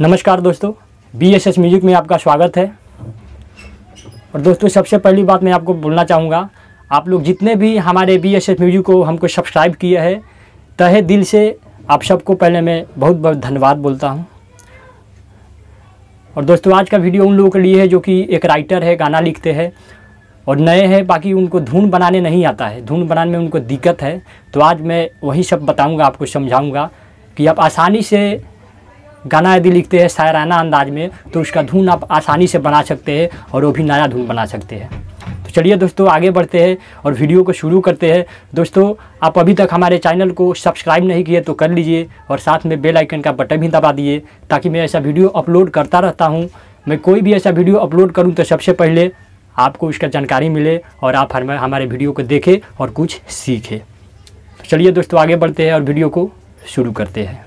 नमस्कार दोस्तों, BSS music में आपका स्वागत है। और दोस्तों, सबसे पहली बात मैं आपको बोलना चाहूँगा, आप लोग जितने भी हमारे BSS म्यूजिक को हमको सब्सक्राइब किया है, तहे दिल से आप सबको पहले मैं बहुत बहुत धन्यवाद बोलता हूँ। और दोस्तों, आज का वीडियो उन लोगों के लिए है जो कि एक राइटर है, गाना लिखते हैं और नए हैं, बाकी उनको धुन बनाने नहीं आता है, धुन बनाने में उनको दिक्कत है। तो आज मैं वही सब बताऊँगा, आपको समझाऊँगा कि आप आसानी से गाना यदि लिखते हैं शायराना अंदाज में, तो उसका धुन आप आसानी से बना सकते हैं और वो भी नया धुन बना सकते हैं। तो चलिए दोस्तों, आगे बढ़ते हैं और वीडियो को शुरू करते हैं। दोस्तों, आप अभी तक हमारे चैनल को सब्सक्राइब नहीं किए तो कर लीजिए और साथ में बेल आइकन का बटन भी दबा दिए, ताकि मैं ऐसा वीडियो अपलोड करता रहता हूँ। मैं कोई भी ऐसा वीडियो अपलोड करूँ तो सबसे पहले आपको उसका जानकारी मिले और आप हमारे वीडियो को देखें और कुछ सीखें। तो चलिए दोस्तों, आगे बढ़ते हैं और वीडियो को शुरू करते हैं।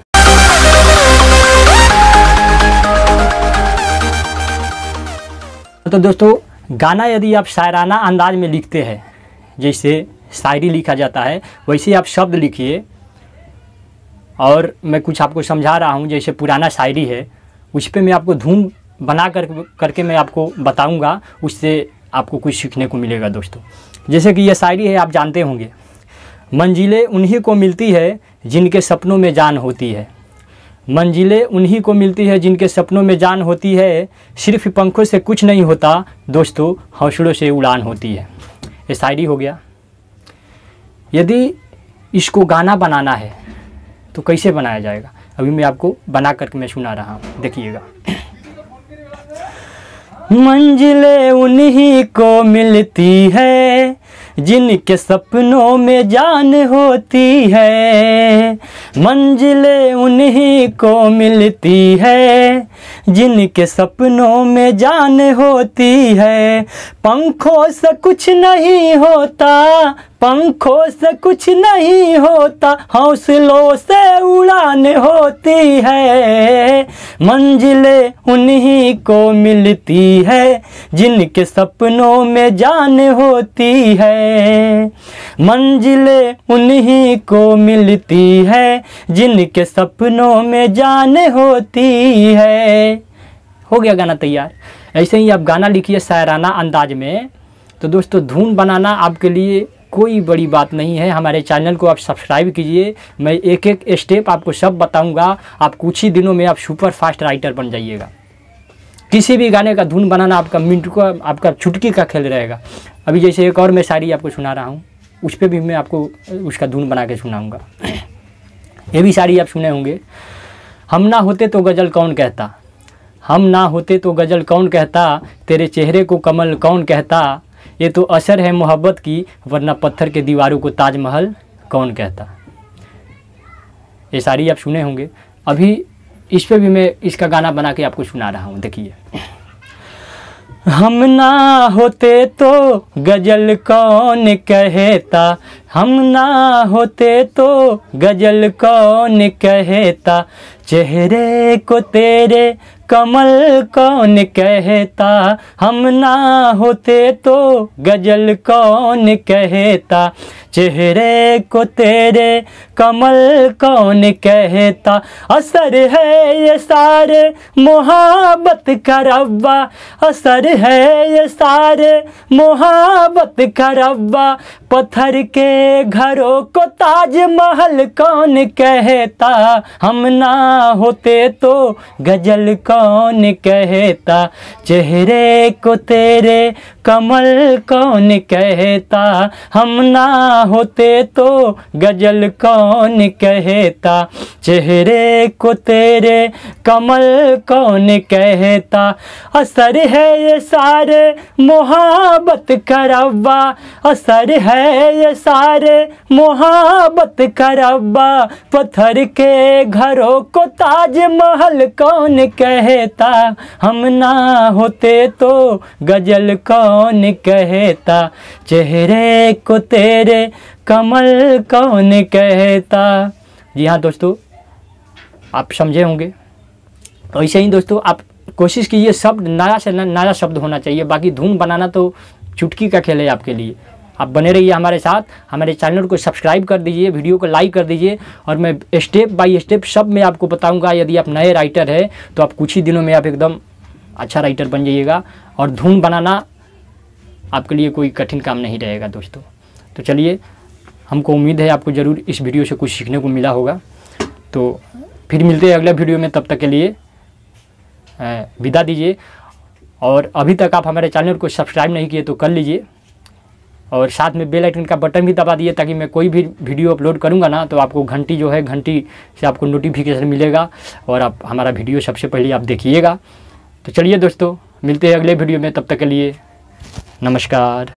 तो दोस्तों, गाना यदि आप शायराना अंदाज में लिखते हैं, जैसे शायरी लिखा जाता है वैसे आप शब्द लिखिए। और मैं कुछ आपको समझा रहा हूँ, जैसे पुराना शायरी है उस पर मैं आपको धुन बना करके मैं आपको बताऊँगा, उससे आपको कुछ सीखने को मिलेगा। दोस्तों, जैसे कि यह शायरी है, आप जानते होंगे, मंजिलें उन्हीं को मिलती है जिनके सपनों में जान होती है, मंजिलें उन्हीं को मिलती है जिनके सपनों में जान होती है, सिर्फ पंखों से कुछ नहीं होता दोस्तों, हौसलों से उड़ान होती है। ये शायरी हो गया। यदि इसको गाना बनाना है तो कैसे बनाया जाएगा, अभी मैं आपको बना करके मैं सुना रहा हूँ, देखिएगा। मंजिलें उन्हीं को मिलती है जिनके सपनों में जान होती है, मंजिलें उन्हीं को मिलती है जिनके सपनों में जान होती है, पंखों से कुछ नहीं होता, पंखों से कुछ नहीं होता, हौसलों से उड़ान होती है, मंजिलें उन्हीं को मिलती है जिनके सपनों में जान होती है, मंजिलें उन्हीं को मिलती है जिनके सपनों में जान होती है। हो गया गाना तैयार। ऐसे ही आप गाना लिखिए शायराना अंदाज में। तो दोस्तों, धुन बनाना आपके लिए कोई बड़ी बात नहीं है। हमारे चैनल को आप सब्सक्राइब कीजिए, मैं एक एक स्टेप आपको सब बताऊंगा। आप कुछ ही दिनों में आप सुपर फास्ट राइटर बन जाइएगा। किसी भी गाने का धुन बनाना आपका मिनट को, आपका चुटकी का खेल रहेगा। अभी जैसे एक और मैं शायरी आपको सुना रहा हूँ, उस पर भी मैं आपको उसका धुन बना के सुनाऊँगा। ये भी शायरी आप सुने होंगे। हम ना होते तो गज़ल कौन कहता, हम ना होते तो गज़ल कौन कहता, तेरे चेहरे को कमल कौन कहता, ये तो असर है मोहब्बत की, वरना पत्थर के दीवारों को ताजमहल कौन कहता। ये सारी आप सुने होंगे। अभी इस पे भी मैं इसका गाना बना के आपको सुना रहा हूँ, देखिए। हम ना होते तो गज़ल कौन कहता, हम ना होते तो गज़ल कौन कहता, चेहरे को तेरे कमल कौन कहता, हम ना होते तो गज़ल कौन कहता, चेहरे को तेरे कमल कौन कहता, असर है ये सारे मोहब्बत का रब्बा, असर है ये सारे मोहब्बत का रब्बा, पत्थर के घरों को ताजमहल कौन कहता, हम ना होते तो गज़ल कौन कहता, चेहरे को तेरे कमल कौन कहता, हम ना होते तो गज़ल कौन कहता, चेहरे को तेरे कमल कौन कहता, असर है ये सारे मोहब्बत का रब्बा, असर है ये सारे मोहब्बत का रब्बा, पत्थर के घरों को ताजमहल कौन कहता, हम ना होते तो गज़ल कौन कहता, चेहरे को तेरे कमल कौन कहता। जी हाँ दोस्तों, आप समझे होंगे। ऐसे ही दोस्तों, आप कोशिश कीजिए शब्द नया से नया शब्द होना चाहिए, बाकी धुन बनाना तो चुटकी का खेल है आपके लिए। आप बने रहिए हमारे साथ, हमारे चैनल को सब्सक्राइब कर दीजिए, वीडियो को लाइक कर दीजिए और मैं स्टेप बाय स्टेप सब मैं आपको बताऊंगा। यदि आप नए राइटर हैं तो आप कुछ ही दिनों में आप एकदम अच्छा राइटर बन जाइएगा और धुन बनाना आपके लिए कोई कठिन काम नहीं रहेगा दोस्तों। तो चलिए, हमको उम्मीद है आपको ज़रूर इस वीडियो से कुछ सीखने को मिला होगा। तो फिर मिलते हैं अगले वीडियो में, तब तक के लिए विदा दीजिए। और अभी तक आप हमारे चैनल को सब्सक्राइब नहीं किए तो कर लीजिए और साथ में बेल आइकन का बटन भी दबा दिए, ताकि मैं कोई भी वीडियो अपलोड करूंगा ना तो आपको घंटी जो है, घंटी से आपको नोटिफिकेशन मिलेगा और आप हमारा वीडियो सबसे पहले आप देखिएगा। तो चलिए दोस्तों, मिलते हैं अगले वीडियो में, तब तक के लिए नमस्कार।